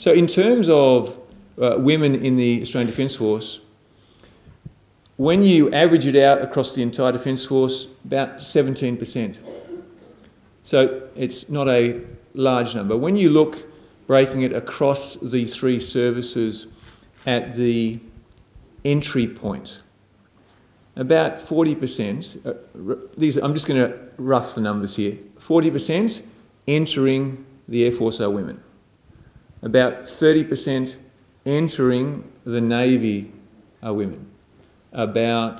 So in terms of women in the Australian Defence Force, when you average it out across the entire Defence Force, about 17%. So it's not a large number. When you look, breaking it across the three services at the entry point, about 40%, I'm just going to rough the numbers here, 40% entering the Air Force are women. About 30% entering the Navy are women. About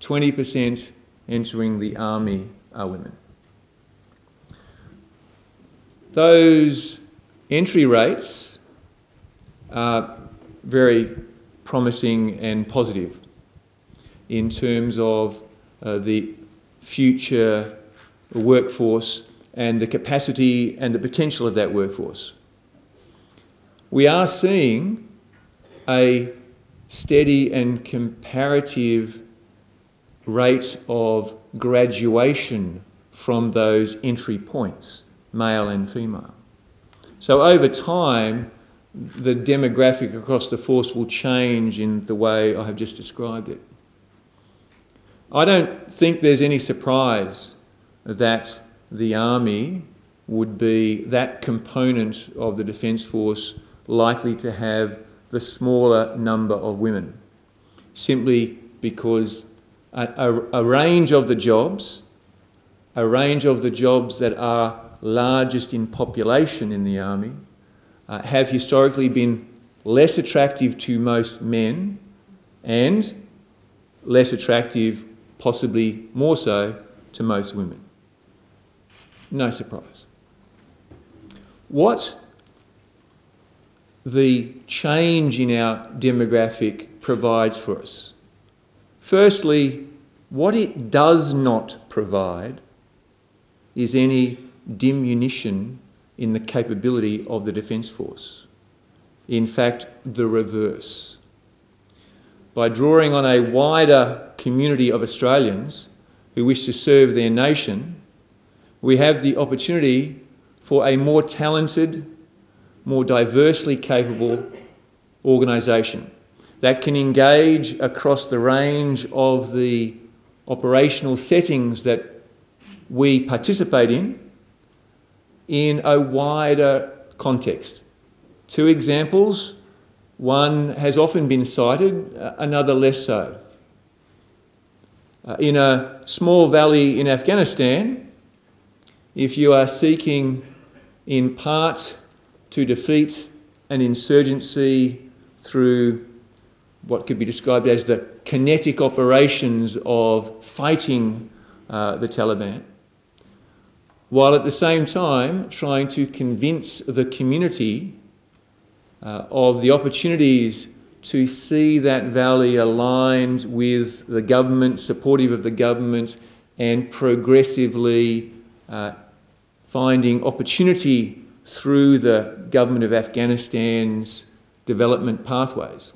20% entering the Army are women. Those entry rates are very promising and positive in terms of the future workforce and the capacity and the potential of that workforce. We are seeing a steady and comparative rate of graduation from those entry points, male and female. So over time, the demographic across the force will change in the way I have just described it. I don't think there's any surprise that the Army would be that component of the Defence Force likely to have the smaller number of women, simply because a range of the jobs, that are largest in population in the Army, have historically been less attractive to most men and less attractive, possibly more so, to most women. No surprise. What the change in our demographic provides for us? Firstly, what it does not provide is any diminution in the capability of the Defence Force. In fact, the reverse. By drawing on a wider community of Australians who wish to serve their nation, we have the opportunity for a more talented, more diversely capable organisation that can engage across the range of the operational settings that we participate in a wider context. Two examples, one has often been cited, another less so. In a small valley in Afghanistan, if you are seeking in part to defeat an insurgency through what could be described as the kinetic operations of fighting the Taliban, while at the same time trying to convince the community of the opportunities to see that valley aligned with the government, supportive of the government, and progressively finding opportunity through the government of Afghanistan's development pathways.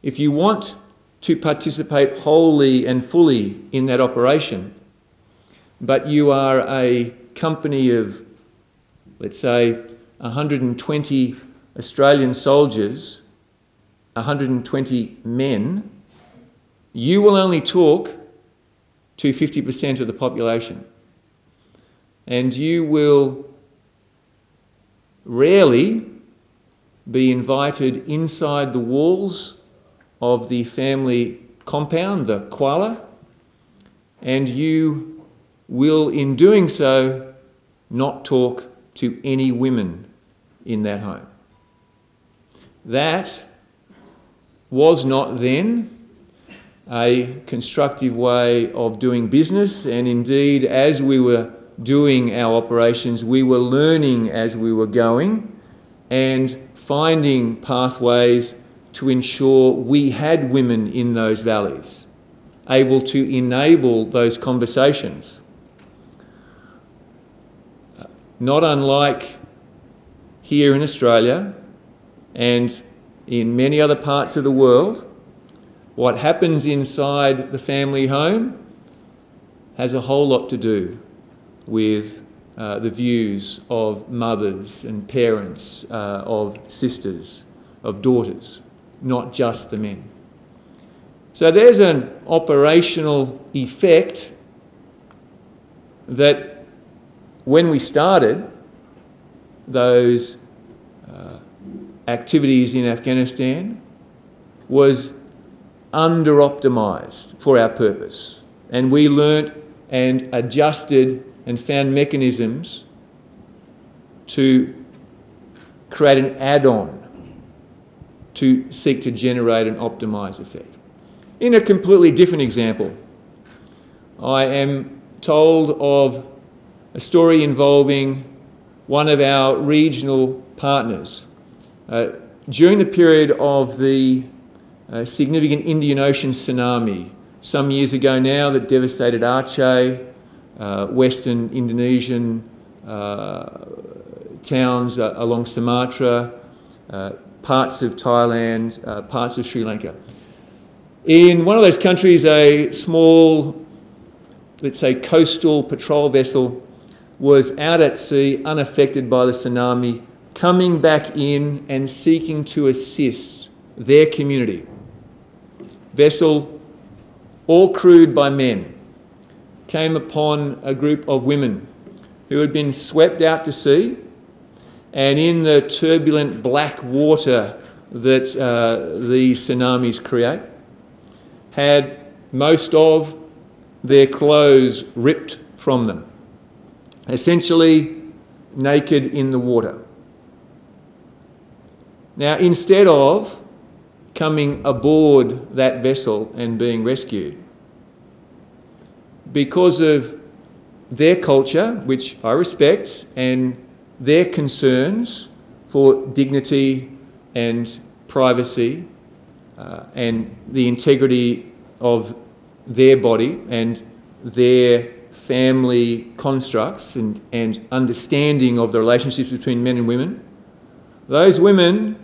If you want to participate wholly and fully in that operation, but you are a company of, let's say, 120 Australian soldiers, 120 men, you will only talk to 50% of the population. And you will rarely be invited inside the walls of the family compound, the koala, and you will, in doing so, not talk to any women in that home. That was not then a constructive way of doing business, and indeed, as we were doing our operations, we were learning as we were going and finding pathways to ensure we had women in those valleys, able to enable those conversations. Not unlike here in Australia and in many other parts of the world, what happens inside the family home has a whole lot to do with the views of mothers and parents, of sisters, of daughters, not just the men. So there's an operational effect that when we started those activities in Afghanistan was under-optimised for our purpose. And we learnt and adjusted and found mechanisms to create an add-on to seek to generate an optimised effect. In a completely different example, I am told of a story involving one of our regional partners. During the period of the significant Indian Ocean tsunami some years ago now that devastated Aceh, western Indonesian towns along Sumatra, parts of Thailand, parts of Sri Lanka. In one of those countries, a small, let's say, coastal patrol vessel was out at sea, unaffected by the tsunami, coming back in and seeking to assist their community. Vessel, all crewed by men, came upon a group of women who had been swept out to sea, and in the turbulent black water that the tsunamis create, had most of their clothes ripped from them, essentially naked in the water. Now, instead of coming aboard that vessel and being rescued, because of their culture, which I respect, and their concerns for dignity and privacy and the integrity of their body and their family constructs and understanding of the relationships between men and women, those women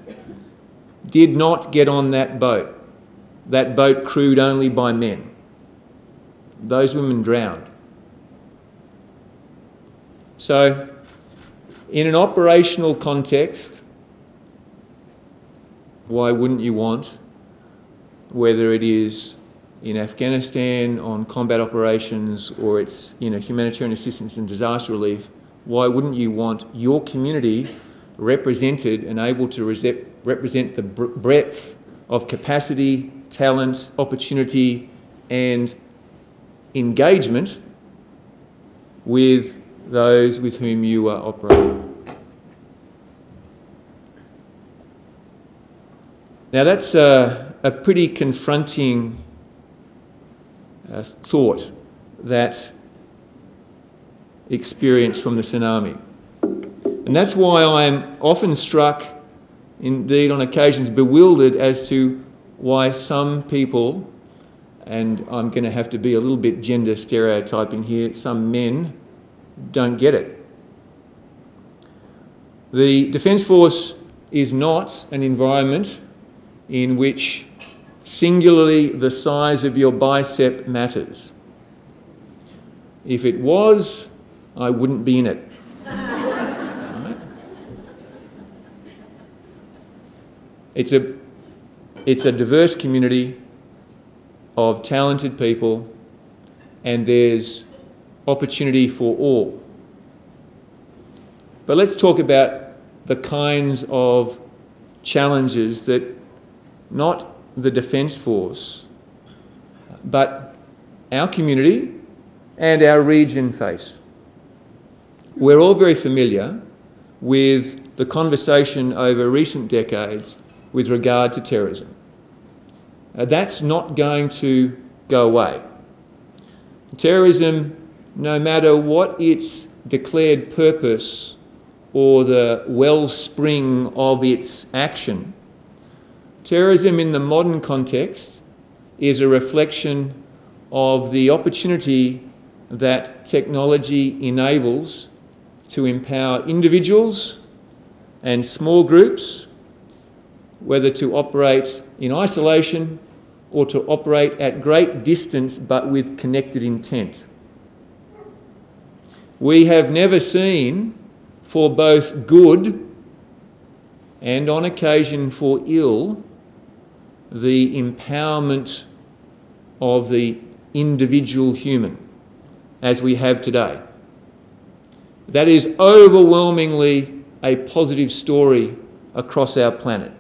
did not get on that boat. That boat crewed only by men. Those women drowned. So, in an operational context, why wouldn't you want, whether it is in Afghanistan on combat operations or it's in humanitarian assistance and disaster relief, why wouldn't you want your community represented and able to represent the breadth of capacity, talent, opportunity and engagement with those with whom you are operating? Now that's a pretty confronting thought, that experience from the tsunami. And that's why I am often struck, indeed on occasions bewildered, as to why some people, and I'm going to have to be a little bit gender stereotyping here, some men don't get it. The Defence Force is not an environment in which singularly the size of your bicep matters. If it was, I wouldn't be in it. It's a diverse community of talented people, and there's opportunity for all. But let's talk about the kinds of challenges that not the Defence Force, but our community and our region face. We're all very familiar with the conversation over recent decades with regard to terrorism. That's not going to go away. Terrorism, no matter what its declared purpose or the wellspring of its action, terrorism in the modern context is a reflection of the opportunity that technology enables to empower individuals and small groups, whether to operate in isolation or to operate at great distance but with connected intent. we have never seen, for both good and on occasion for ill, the empowerment of the individual human as we have today. That is overwhelmingly a positive story across our planet.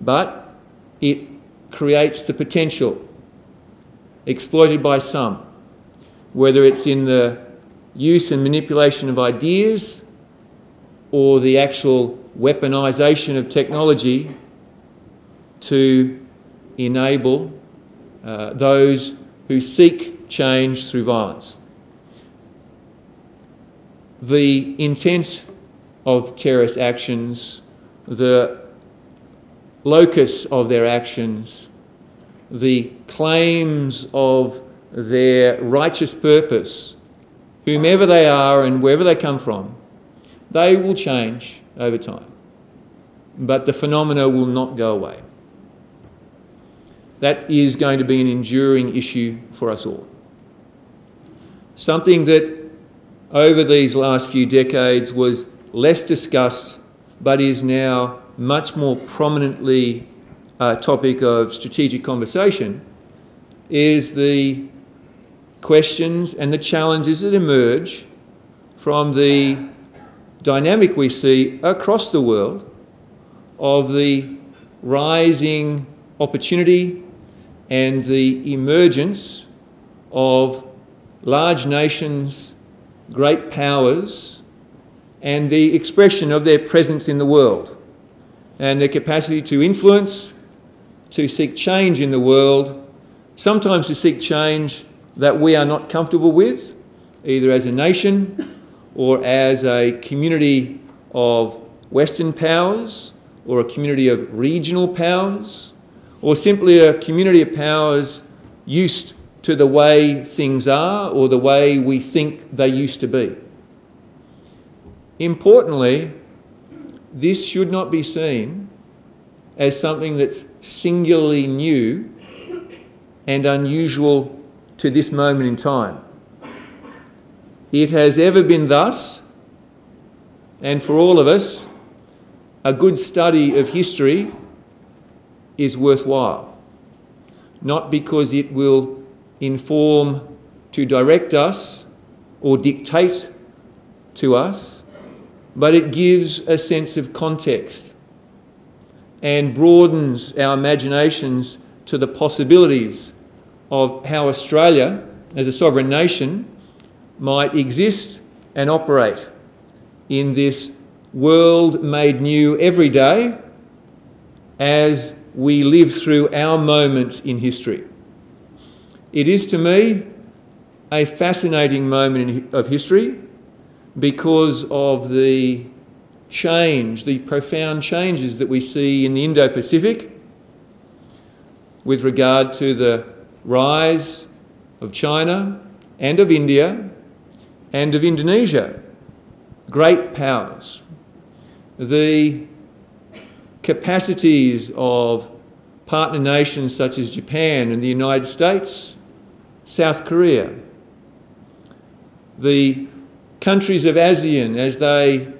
But it creates the potential exploited by some, whether it's in the use and manipulation of ideas or the actual weaponization of technology to enable those who seek change through violence. The intent of terrorist actions, the locus of their actions, the claims of their righteous purpose, whomever they are and wherever they come from, they will change over time. But the phenomena will not go away. That is going to be an enduring issue for us all. Something that over these last few decades was less discussed, but is now much more prominently a topic of strategic conversation, is the questions and the challenges that emerge from the dynamic we see across the world of the rising opportunity and the emergence of large nations, great powers, and the expression of their presence in the world and their capacity to influence, to seek change in the world, sometimes to seek change that we are not comfortable with, either as a nation or as a community of Western powers or a community of regional powers, or simply a community of powers used to the way things are or the way we think they used to be. Importantly, this should not be seen as something that's singularly new and unusual to this moment in time. It has ever been thus, and for all of us, a good study of history is worthwhile, not because it will inform, to direct us or dictate to us, but it gives a sense of context and broadens our imaginations to the possibilities of how Australia, as a sovereign nation, might exist and operate in this world made new every day as we live through our moment in history. It is, to me, a fascinating moment of history because of the change, the profound changes that we see in the Indo-Pacific with regard to the rise of China and of India and of Indonesia, great powers. The capacities of partner nations such as Japan and the United States, South Korea, the countries of ASEAN as they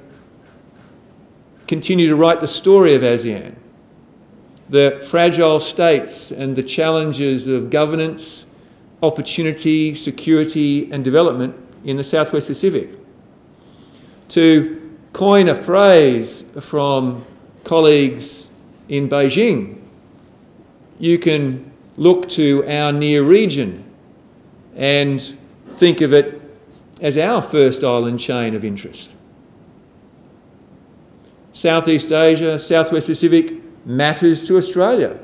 continue to write the story of ASEAN, the fragile states and the challenges of governance, opportunity, security and development in the Southwest Pacific. To coin a phrase from colleagues in Beijing, you can look to our near region and think of it as our first island chain of interest. Southeast Asia, Southwest Pacific matters to Australia,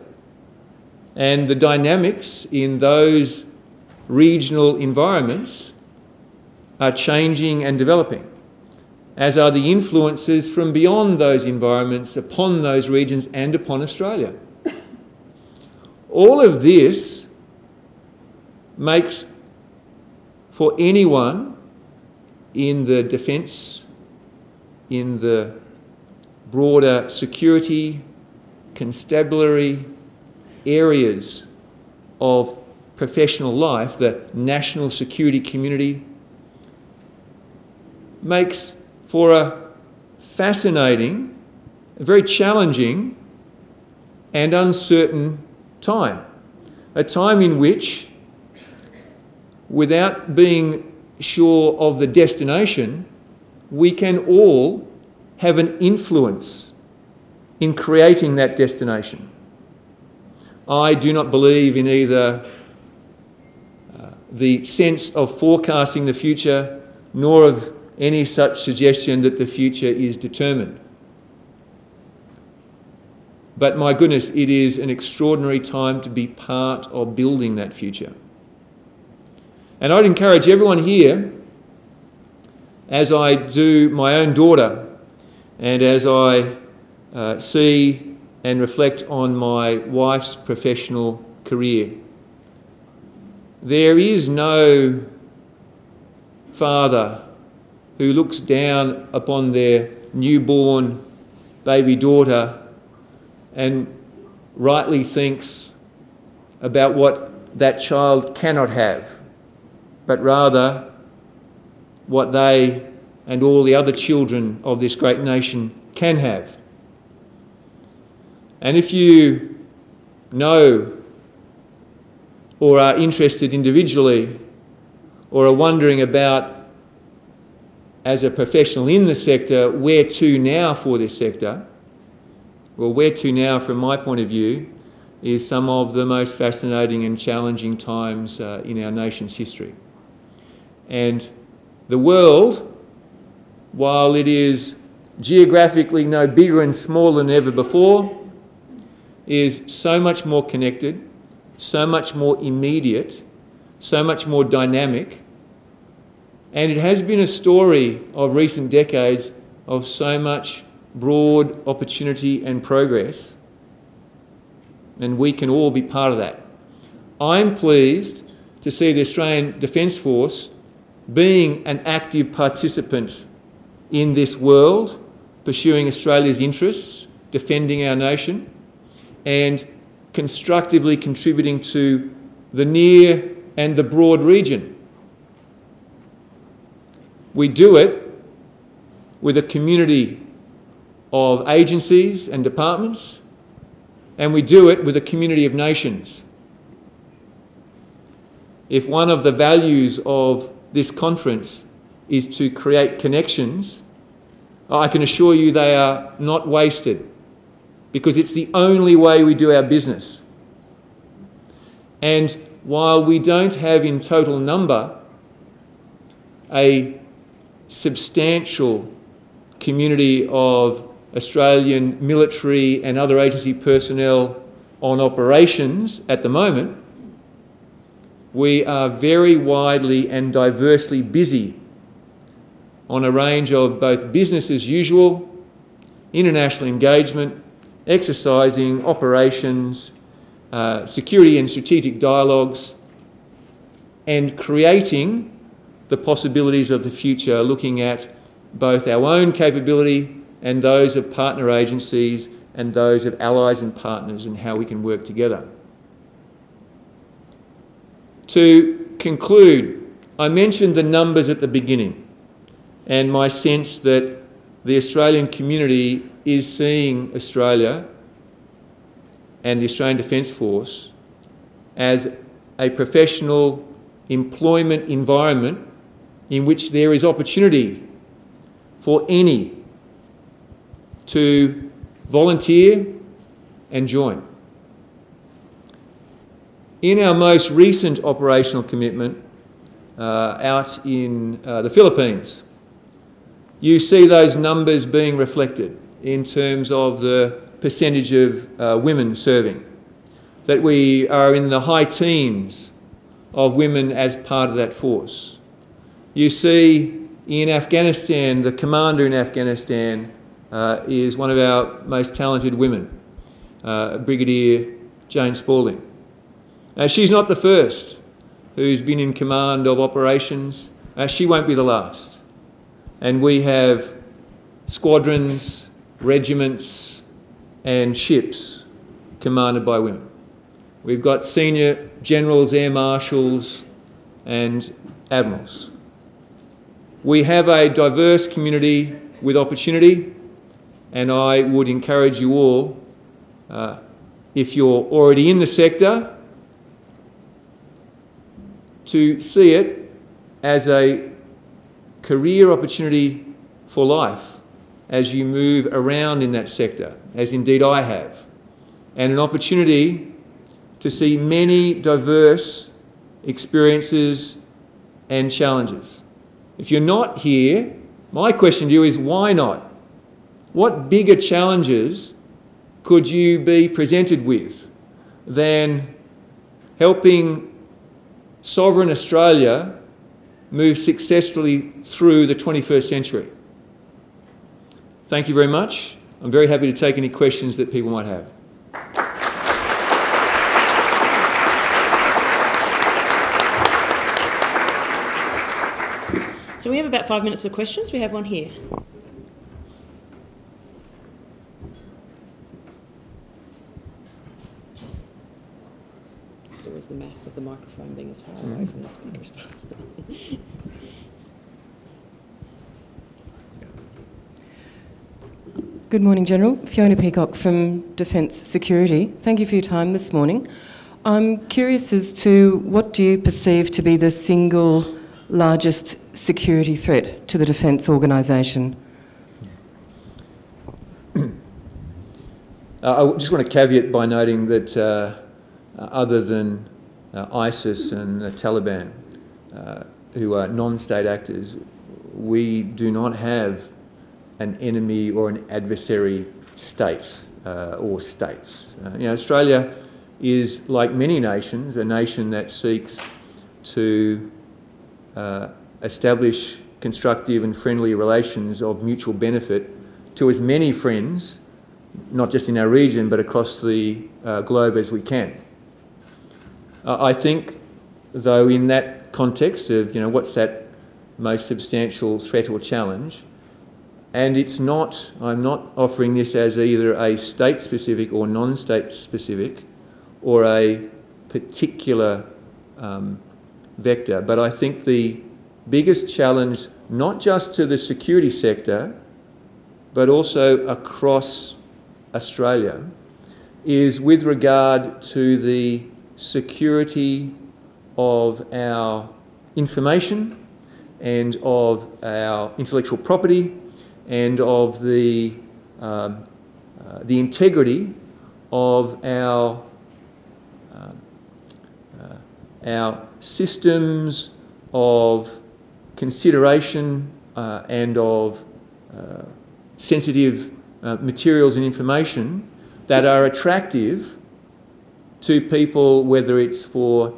and the dynamics in those regional environments are changing and developing, as are the influences from beyond those environments upon those regions and upon Australia. All of this makes for anyone in the defence, in the broader security, constabulary areas of professional life, the national security community, makes for a fascinating, very challenging and uncertain time. A time in which, without being sure of the destination, we can all have an influence in creating that destination. I do not believe in either the sense of forecasting the future, nor of any such suggestion that the future is determined. But my goodness, it is an extraordinary time to be part of building that future. And I'd encourage everyone here, as I do my own daughter, and as I see and reflect on my wife's professional career, there is no father who looks down upon their newborn baby daughter and rightly thinks about what that child cannot have, but rather what they and all the other children of this great nation can have. And if you know or are interested individually or are wondering about, as a professional in the sector, where to now for this sector, well, where to now from my point of view is some of the most fascinating and challenging times in our nation's history. And the world, while it is geographically no bigger and smaller than ever before, is so much more connected, so much more immediate, so much more dynamic, and it has been a story of recent decades of so much broad opportunity and progress, and we can all be part of that. I'm pleased to see the Australian Defence Force being an active participant in this world, pursuing Australia's interests, defending our nation, and constructively contributing to the near and the broad region. We do it with a community of agencies and departments, and we do it with a community of nations. If one of the values of this conference is to create connections, I can assure you they are not wasted, because it's the only way we do our business. And while we don't have in total number a substantial community of Australian military and other agency personnel on operations at the moment, we are very widely and diversely busy on a range of both business as usual, international engagement, exercising, operations, security and strategic dialogues, and creating the possibilities of the future, looking at both our own capability and those of partner agencies and those of allies and partners, and how we can work together. To conclude, I mentioned the numbers at the beginning and my sense that the Australian community is seeing Australia and the Australian Defence Force as a professional employment environment in which there is opportunity for any to volunteer and join. In our most recent operational commitment out in the Philippines, you see those numbers being reflected in terms of the percentage of women serving, that we are in the high teens of women as part of that force. You see in Afghanistan, the commander in Afghanistan is one of our most talented women, Brigadier Jane Spaulding. Now, she's not the first who's been in command of operations. She won't be the last. And we have squadrons, regiments, and ships commanded by women. We've got senior generals, air marshals, and admirals. We have a diverse community with opportunity, and I would encourage you all, if you're already in the sector, to see it as a career opportunity for life as you move around in that sector, as indeed I have, and an opportunity to see many diverse experiences and challenges. If you're not here, my question to you is, why not? What bigger challenges could you be presented with than helping sovereign Australia move successfully through the 21st century? Thank you very much. I'm very happy to take any questions that people might have. So we have about 5 minutes for questions. We have one here. So where's the maths of the microphone being as far away from the speaker as possible? Good morning, General. Fiona Peacock from Defence Security. Thank you for your time this morning. I'm curious as to what do you perceive to be the single largest security threat to the defence organisation? I just want to caveat by noting that other than ISIS and the Taliban, who are non-state actors, we do not have an enemy or an adversary state or states. You know, Australia is, like many nations, a nation that seeks to establish constructive and friendly relations of mutual benefit to as many friends, not just in our region, but across the globe as we can. I think, though, in that context of, you know, what's that most substantial threat or challenge, and it's not, I'm not offering this as either a state-specific or non-state-specific or a particular vector, but I think the biggest challenge, not just to the security sector, but also across Australia, is with regard to the security of our information and of our intellectual property and of the integrity of our systems of consideration and of sensitive materials and information that are attractive to people, whether it's for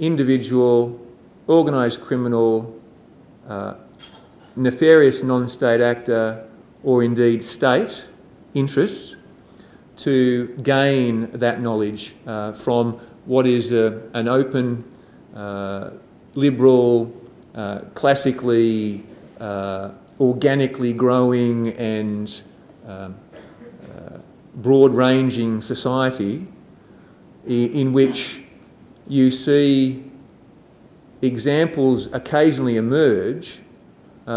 individual, organised criminal, nefarious non-state actor, or indeed state interests, to gain that knowledge from what is an open, liberal, classically, organically growing and broad-ranging society in which you see examples occasionally emerge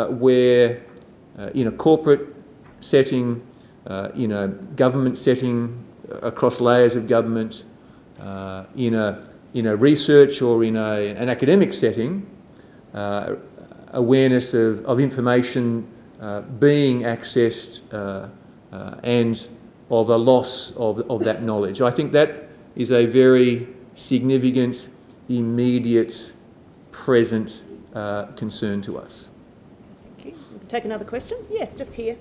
where in a corporate setting, in a government setting, across layers of government, in a research or in an academic setting, awareness of information being accessed and of a loss of that knowledge. I think that is a very significant, immediate, present concern to us. Thank you. We can take another question. Yes, just here.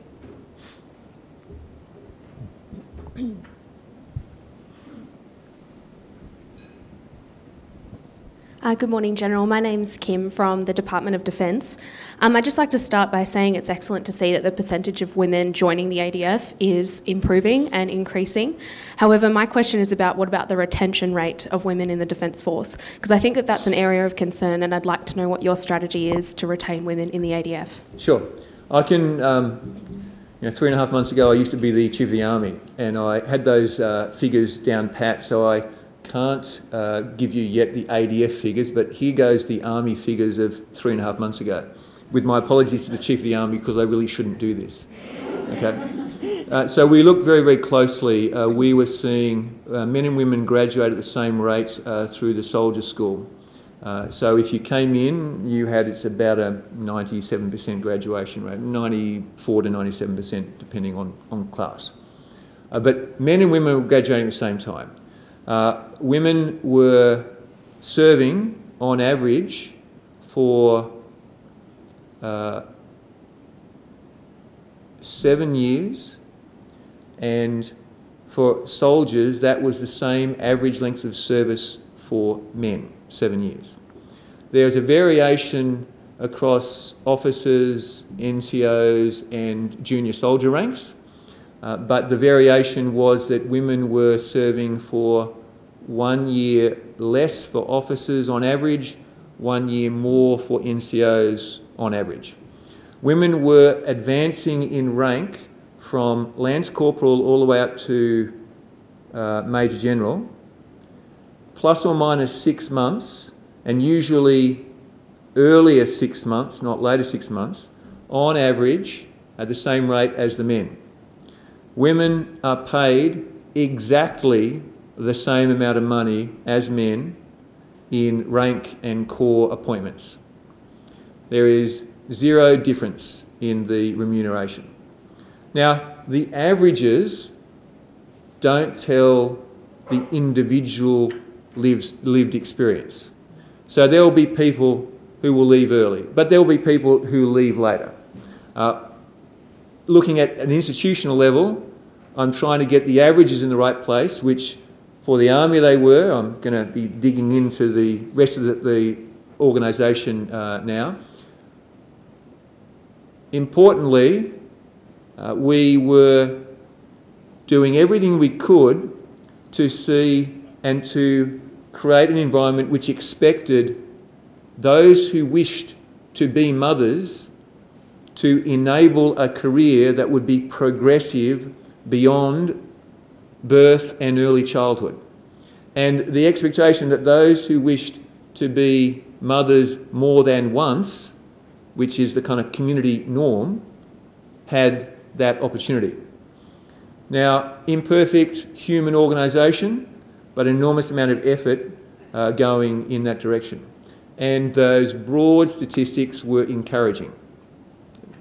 Good morning, General. My name's Kim from the Department of Defence. I'd just like to start by saying it's excellent to see that the percentage of women joining the ADF is improving and increasing. However, my question is about what about the retention rate of women in the Defence Force? Because I think that that's an area of concern, and I'd like to know what your strategy is to retain women in the ADF. Sure. I can, 3.5 months ago I used to be the Chief of the Army, and I had those figures down pat, so I can't give you yet the ADF figures, but here goes the Army figures of 3.5 months ago. with my apologies to the Chief of the Army, because I really shouldn't do this. Okay. So we looked very, very closely. We were seeing men and women graduate at the same rate through the soldier school. So if you came in, you had, it's about a 97% graduation rate, 94 to 97% depending on class. But men and women were graduating at the same time. Women were serving on average for 7 years, and for soldiers that was the same average length of service for men, 7 years. There's a variation across officers, NCOs and junior soldier ranks, but the variation was that women were serving for 1 year less for officers on average, 1 year more for NCOs on average. Women were advancing in rank from Lance Corporal all the way up to Major General, plus or minus 6 months, and usually earlier 6 months, not later 6 months, on average at the same rate as the men. Women are paid exactly the same amount of money as men in rank and corps appointments. There is zero difference in the remuneration. Now, the averages don't tell the individual lived experience. So there will be people who will leave early, but there will be people who leave later. Looking at an institutional level, I'm trying to get the averages in the right place, which for the Army they were. I'm going to be digging into the rest of the organisation now. Importantly, we were doing everything we could to see and to create an environment which expected those who wished to be mothers to enable a career that would be progressive beyond birth and early childhood. And the expectation that those who wished to be mothers more than once, which is the kind of community norm, had that opportunity. Now, imperfect human organisation, but an enormous amount of effort going in that direction. And those broad statistics were encouraging.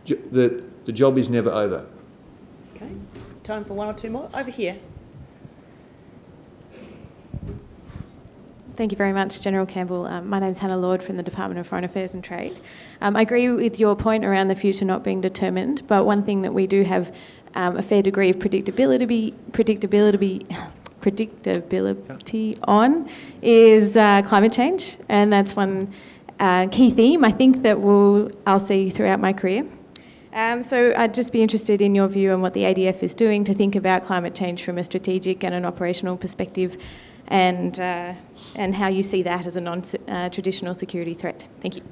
The job is never over. Okay, time for one or two more. Over here. Thank you very much, General Campbell. My name's Hannah Lord from the Department of Foreign Affairs and Trade. I agree with your point around the future not being determined, but one thing that we do have a fair degree of predictability on is climate change, and that's one key theme I think that I'll see throughout my career. So I'd just be interested in your view on what the ADF is doing to think about climate change from a strategic and an operational perspective, and how you see that as a non-traditional security threat. Thank you.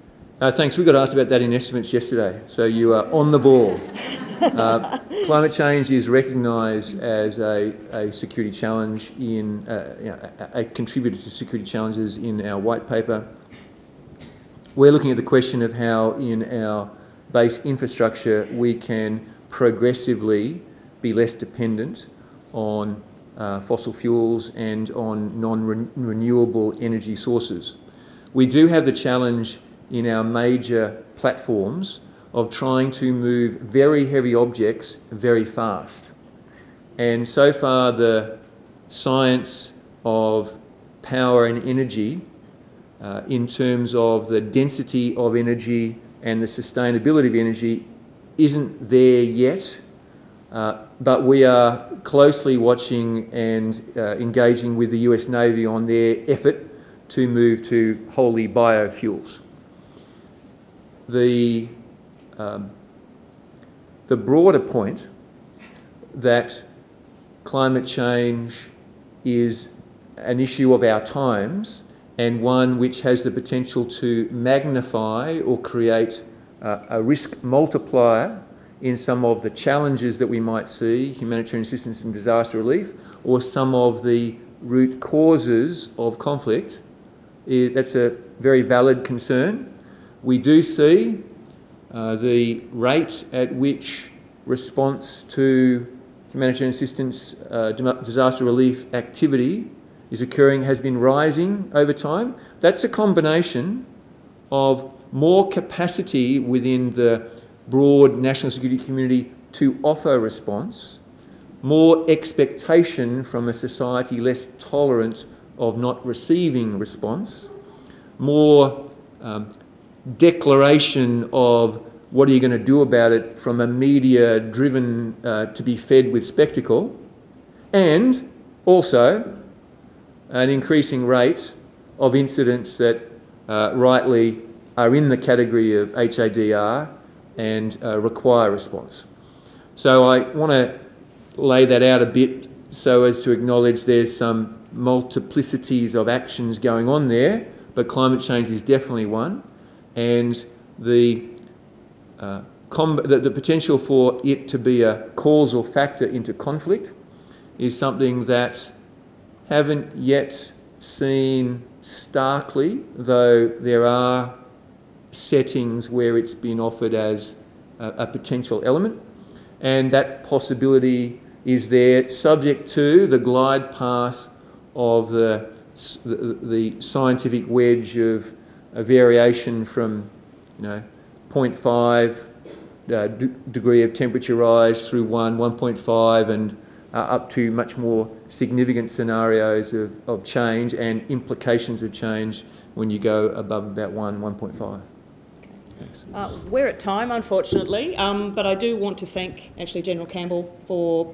Thanks. We got asked about that in estimates yesterday, so you are on the ball. Climate change is recognised as a security challenge in you know, a contributor to security challenges in our white paper. We're looking at the question of how in our base infrastructure we can progressively be less dependent on fossil fuels and on non-renewable energy sources. We do have the challenge in our major platforms of trying to move very heavy objects very fast. And so far the science of power and energy in terms of the density of energy and the sustainability of energy isn't there yet. But we are closely watching and engaging with the US Navy on their effort to move to wholly biofuels. The broader point that climate change is an issue of our times and one which has the potential to magnify or create a risk multiplier in some of the challenges that we might see, humanitarian assistance and disaster relief, or some of the root causes of conflict, that's a very valid concern. We do see The rate at which response to humanitarian assistance, disaster relief activity is occurring has been rising over time. That's a combination of more capacity within the broad national security community to offer response, more expectation from a society less tolerant of not receiving response, more declaration of what are you going to do about it from a media driven to be fed with spectacle, and also an increasing rate of incidents that rightly are in the category of HADR and require response. So I want to lay that out a bit so as to acknowledge there's some multiplicities of actions going on there, but climate change is definitely one, and the potential for it to be a causal factor into conflict is something that haven't yet seen starkly, though there are settings where it's been offered as a potential element, and that possibility is there, subject to the glide path of the scientific wedge of a variation from, you know, 0.5 degree of temperature rise through 1.5, and up to much more significant scenarios of change and implications of change when you go above about 1.5. We're at time, unfortunately, but I do want to thank actually General Campbell for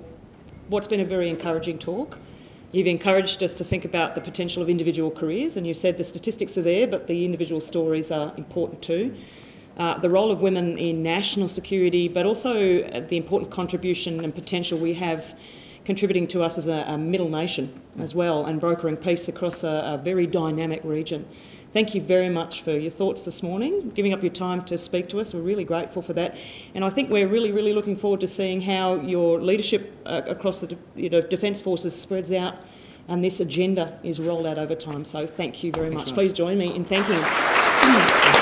what's been a very encouraging talk. You've encouraged us to think about the potential of individual careers, and you said the statistics are there, but the individual stories are important too. The role of women in national security, but also the important contribution and potential we have contributing to us as a middle nation as well, and brokering peace across a very dynamic region. Thank you very much for your thoughts this morning, giving up your time to speak to us. We're really grateful for that. And I think we're really, really looking forward to seeing how your leadership across the Defence Forces spreads out and this agenda is rolled out over time. So thank you very much. Please join me in thanking you.